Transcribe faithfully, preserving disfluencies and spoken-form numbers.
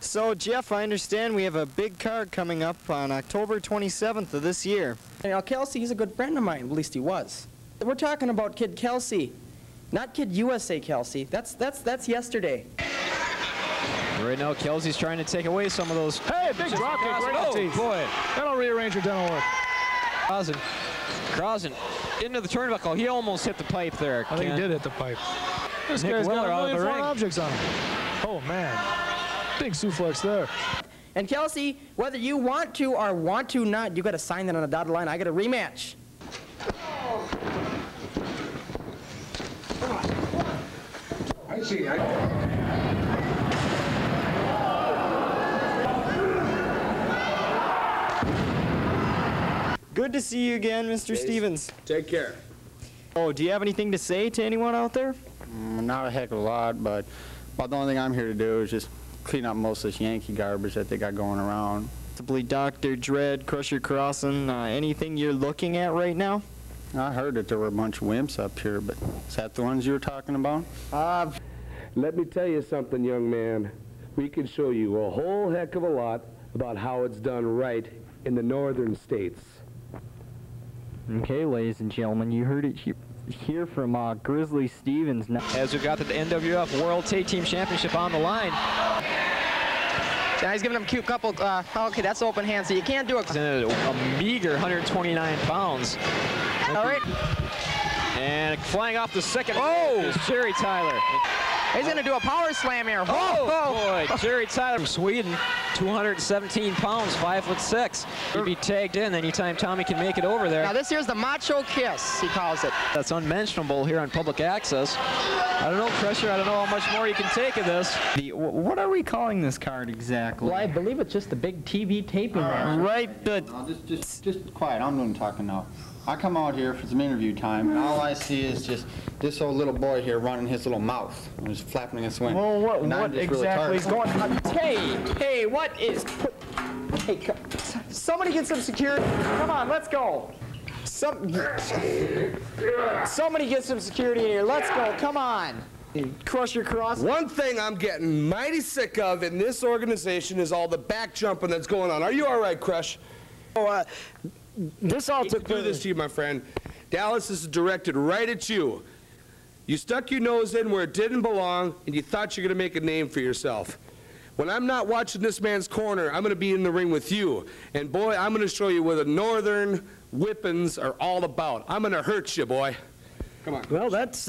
So Jeff, I understand we have a big card coming up on October twenty-seventh of this year. You know, Kelsey, he's a good friend of mine, at least he was. We're talking about Kid Kelsey, not Kid U S A Kelsey. That's, that's, that's yesterday. Right now, Kelsey's trying to take away some of those. Hey, big drop kick right to the teeth. Boy, that'll rearrange your dental work. Crossen, Crossen into the turnbuckle. He almost hit the pipe there. I think he did hit the pipe. This Nick guy's Weller got a million foreign objects on him. Oh, man. Big suplex there. And Kelsey, whether you want to or want to not, you got to sign that on a dotted line. I got a rematch. I see. I... Good to see you again, Mister Please. Stevens. Take care. Oh, do you have anything to say to anyone out there? Mm, not a heck of a lot, but about the only thing I'm here to do is just clean up most of this Yankee garbage that they got going around. Possibly Doctor Dredd, Crusher Crossen, uh, anything you're looking at right now? I heard that there were a bunch of wimps up here, but is that the ones you were talking about? Uh, let me tell you something, young man. We can show you a whole heck of a lot about how it's done right in the northern states. Okay, ladies and gentlemen, you heard it here. Here from uh, Grizzly Stevens now. As we've got the N W F World Tag Team Championship on the line. Now he's giving him a couple, uh, okay, that's open hand, so you can't do it. A, a meager one hundred twenty-nine pounds. All right. And flying off the second. Oh! Is Jerry Tyler. He's going to do a power slam here. Oh, oh boy, Jerry Tyler from Sweden, two hundred seventeen pounds, five foot six. He'd be tagged in anytime Tommy can make it over there. Now this here's the macho kiss, he calls it. That's unmentionable here on public access. I don't know, Crusher, I don't know how much more you can take of this. The, what are we calling this card exactly? Well, I believe it's just the big T V taping. Right, right, but... No, just, just, just quiet, I'm done talking now. I come out here for some interview time, and all I see is just this old little boy here running his little mouth and just flapping his wing. Well, what, what exactly is going on? Hey, hey, what is... Hey, come, somebody get some security. Come on, let's go. Some, somebody get some security in here. Let's go, come on. Crusher Crossen. One thing I'm getting mighty sick of in this organization is all the back jumping that's going on. Are you all right, Crush? Oh, uh... This all took do this to you, my friend. Dallas is directed right at you. You stuck your nose in where it didn't belong, and you thought you were going to make a name for yourself. When I'm not watching this man's corner, I'm going to be in the ring with you. And boy, I'm going to show you what the northern whippings are all about. I'm going to hurt you, boy. Come on. Well, that's...